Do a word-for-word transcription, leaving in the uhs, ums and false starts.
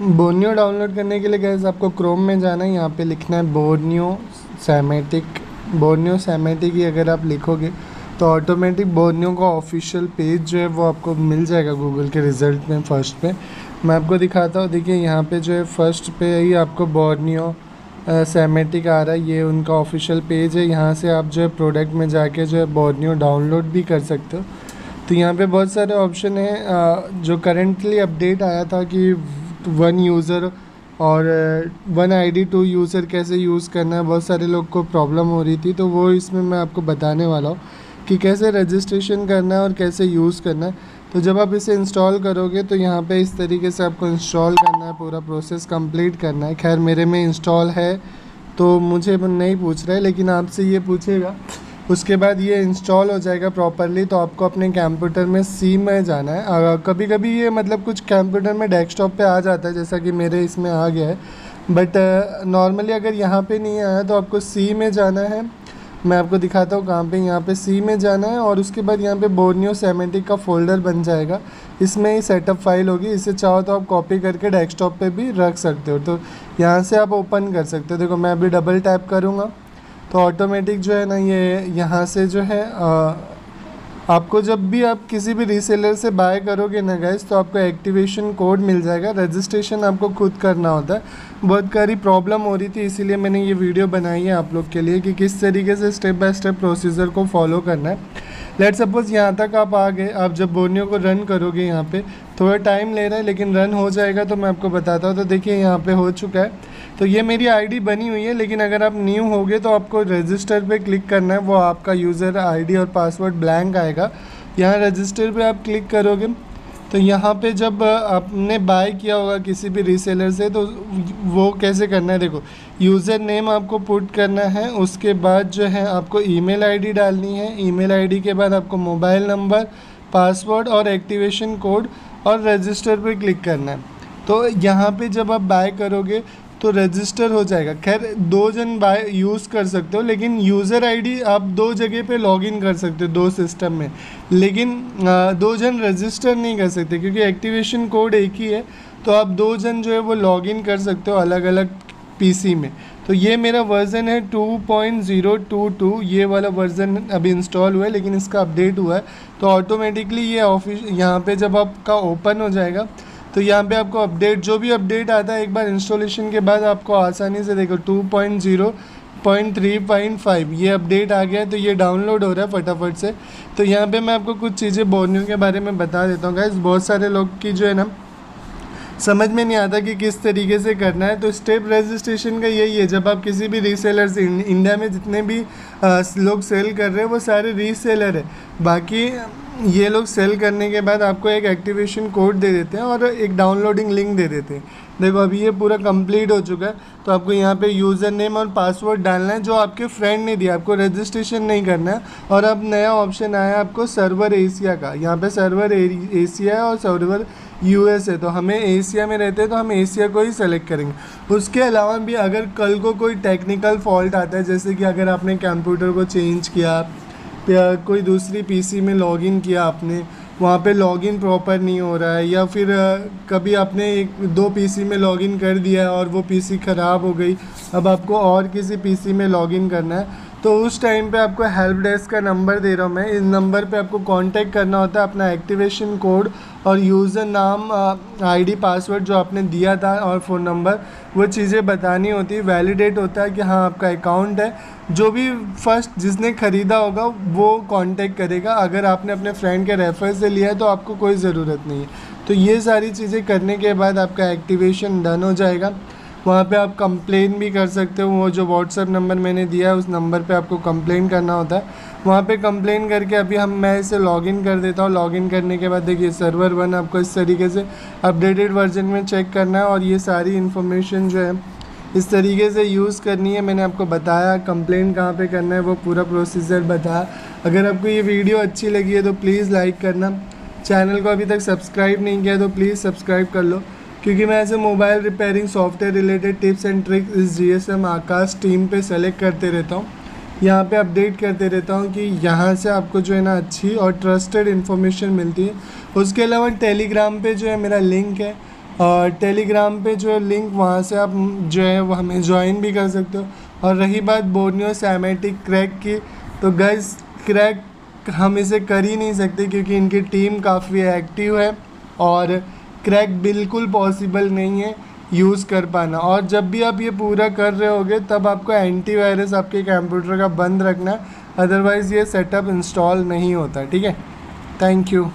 Borneo download करने के लिए गाइस आपको क्रोम में जाना है, यहाँ पे लिखना है बोर्नियो सेमेटिक। बोर्नियो सेमेटिक ही अगर आप लिखोगे तो ऑटोमेटिक बोर्नियो का ऑफिशियल पेज जो है वो आपको मिल जाएगा गूगल के रिज़ल्ट में फ़र्स्ट पे। मैं आपको दिखाता हूँ, देखिए यहाँ पे जो है फ़र्स्ट पे ही आपको बोर्नियो सेमेटिक आ रहा है, ये उनका ऑफिशियल पेज है। यहाँ से आप जो है प्रोडक्ट में जाके जो है बोर्नियो डाउनलोड भी कर सकते हो। तो यहाँ पे बहुत सारे ऑप्शन हैं। जो करेंटली अपडेट आया था कि वन यूज़र और वन आईडी टू यूज़र कैसे यूज़ करना है, बहुत सारे लोग को प्रॉब्लम हो रही थी, तो वो इसमें मैं आपको बताने वाला हूँ कि कैसे रजिस्ट्रेशन करना है और कैसे यूज़ करना है। तो जब आप इसे इंस्टॉल करोगे तो यहाँ पे इस तरीके से आपको इंस्टॉल करना है, पूरा प्रोसेस कंप्लीट करना है। खैर मेरे में इंस्टॉल है तो मुझे नहीं पूछ रहा है, लेकिन आपसे ये पूछेगा। उसके बाद ये इंस्टॉल हो जाएगा प्रॉपरली, तो आपको अपने कंप्यूटर में सी में जाना है। कभी कभी ये मतलब कुछ कंप्यूटर में डेस्कटॉप पे आ जाता है, जैसा कि मेरे इसमें आ गया है, बट नॉर्मली अगर यहाँ पे नहीं आया तो आपको सी में जाना है। मैं आपको दिखाता हूँ कहाँ पे। यहाँ पे सी में जाना है और उसके बाद यहाँ पे बोर्नियो सेमेटिक का फ़ोल्डर बन जाएगा, इसमें ही सेटअप फाइल होगी। इसे चाहो तो आप कॉपी करके डेस्कटॉप पे भी रख सकते हो, तो यहाँ से आप ओपन कर सकते हो। देखो मैं अभी डबल टैप करूँगा तो ऑटोमेटिक जो है ना ये यहाँ से जो है आ, आपको जब भी आप किसी भी रीसेलर से बाय करोगे ना गाइस तो आपको एक्टिवेशन कोड मिल जाएगा। रजिस्ट्रेशन आपको खुद करना होता है। बहुत सारी प्रॉब्लम हो रही थी, इसीलिए मैंने ये वीडियो बनाई है आप लोग के लिए कि किस तरीके से स्टेप बाय स्टेप प्रोसीजर को फॉलो करना है। लेट सपोज़ यहाँ तक आप आ गए। आप जब बोर्नियो को रन करोगे, यहाँ पे थोड़ा टाइम ले रहा है लेकिन रन हो जाएगा, तो मैं आपको बताता हूँ। तो देखिए यहाँ पे हो चुका है, तो ये मेरी आईडी बनी हुई है। लेकिन अगर आप न्यू होगे तो आपको रजिस्टर पे क्लिक करना है, वो आपका यूज़र आईडी और पासवर्ड ब्लैंक आएगा। यहाँ रजिस्टर पर आप क्लिक करोगे तो यहाँ पे जब आपने बाय किया होगा किसी भी रीसेलर से तो वो कैसे करना है, देखो यूज़र नेम आपको पुट करना है, उसके बाद जो है आपको ईमेल आईडी डालनी है, ईमेल आईडी के बाद आपको मोबाइल नंबर, पासवर्ड और एक्टिवेशन कोड और रजिस्टर पे क्लिक करना है। तो यहाँ पे जब आप बाय करोगे तो रजिस्टर हो जाएगा। खैर दो जन बाय यूज़ कर सकते हो, लेकिन यूज़र आईडी आप दो जगह पे लॉगिन कर सकते हो दो सिस्टम में, लेकिन दो जन रजिस्टर नहीं कर सकते क्योंकि एक्टिवेशन कोड एक ही है। तो आप दो जन जो है वो लॉगिन कर सकते हो अलग अलग पीसी में। तो ये मेरा वर्ज़न है two point zero two two, ये वाला वर्ज़न अभी इंस्टॉल हुआ है लेकिन इसका अपडेट हुआ है। तो ऑटोमेटिकली ये ऑफिस यहाँ पर जब आपका ओपन हो जाएगा तो यहाँ पे आपको अपडेट, जो भी अपडेट आता है एक बार इंस्टॉलेशन के बाद आपको आसानी से, देखो two point zero point three point five ये अपडेट आ गया है, तो ये डाउनलोड हो रहा है फटाफट से। तो यहाँ पे मैं आपको कुछ चीज़ें बोर्नियो के बारे में बता देता हूँ गाइस। बहुत सारे लोग की जो है ना समझ में नहीं आता कि किस तरीके से करना है। तो स्टेप रजिस्ट्रेशन का यही है, जब आप किसी भी रीसेलर से, इंडिया में जितने भी आ, लोग सेल कर रहे हैं वो सारे रीसेलर है, बाकी ये लोग सेल करने के बाद आपको एक एक्टिवेशन कोड दे देते हैं और एक डाउनलोडिंग लिंक दे देते हैं। देखो अभी ये पूरा कंप्लीट हो चुका है, तो आपको यहाँ पे यूज़र नेम और पासवर्ड डालना है जो आपके फ्रेंड ने दिया, आपको रजिस्ट्रेशन नहीं करना है। और अब नया ऑप्शन आया है आपको सर्वर एशिया का, यहाँ पे सर्वर एशिया है और सर्वर यूएस है, तो हमें एशिया में रहते हैं तो हम एशिया को ही सेलेक्ट करेंगे। उसके अलावा भी अगर कल को कोई टेक्निकल फॉल्ट आता है, जैसे कि अगर आपने कंप्यूटर को चेंज किया, कोई दूसरी पीसी में लॉगिन किया आपने, वहाँ पे लॉगिन प्रॉपर नहीं हो रहा है, या फिर कभी आपने एक दो पीसी में लॉगिन कर दिया और वो पीसी ख़राब हो गई, अब आपको और किसी पीसी में लॉगिन करना है, तो उस टाइम पे आपको हेल्प डेस्क का नंबर दे रहा हूँ मैं, इस नंबर पे आपको कांटेक्ट करना होता है, अपना एक्टिवेशन कोड और यूज़र नाम, आईडी, पासवर्ड जो आपने दिया था और फ़ोन नंबर, वो चीज़ें बतानी होती है। वैलिडेट होता है कि हाँ आपका अकाउंट है। जो भी फर्स्ट जिसने ख़रीदा होगा वो कांटेक्ट करेगा, अगर आपने अपने फ्रेंड के रेफर से लिया है तो आपको कोई ज़रूरत नहीं है। तो ये सारी चीज़ें करने के बाद आपका एक्टिवेशन डन हो जाएगा। वहाँ पे आप कंप्लेन भी कर सकते हो, वो जो व्हाट्सएप नंबर मैंने दिया है उस नंबर पे आपको कंप्लेन करना होता है। वहाँ पे कंप्लेन करके अभी हम मैं इसे लॉगिन कर देता हूँ। लॉगिन करने के बाद देखिए सर्वर वन आपको इस तरीके से अपडेटेड वर्जन में चेक करना है और ये सारी इन्फॉर्मेशन जो है इस तरीके से यूज़ करनी है। मैंने आपको बताया कंप्लेन कहाँ पे करना है, वो पूरा प्रोसीजर बताया। अगर आपको ये वीडियो अच्छी लगी है तो प्लीज़ लाइक करना, चैनल को अभी तक सब्सक्राइब नहीं किया तो प्लीज़ सब्सक्राइब कर लो, क्योंकि मैं ऐसे mobile repairing software related tips and tricks इस जीएसएम आकाश टीम पे सेलेक्ट करते रहता हूँ, यहाँ पे अपडेट करते रहता हूँ कि यहाँ से आपको जो है ना अच्छी और ट्रस्टेड इन्फॉर्मेशन मिलती है। उसके अलावा टेलीग्राम पे जो है मेरा लिंक है, और टेलीग्राम पे जो है लिंक वहाँ से आप जो है वो हमें ज्वाइन भी कर सकते हो। और रही बात बोर्नियो सेमेटिक क्रैक की, तो गाइस क्रैक हम इसे कर ही नहीं सकते क्योंकि इनकी टीम काफ़ी एक्टिव है और क्रैक बिल्कुल पॉसिबल नहीं है यूज़ कर पाना। और जब भी आप ये पूरा कर रहे होगे तब आपको एंटीवायरस आपके कंप्यूटर का बंद रखना, अदरवाइज़ ये सेटअप इंस्टॉल नहीं होता। ठीक है, थैंक यू।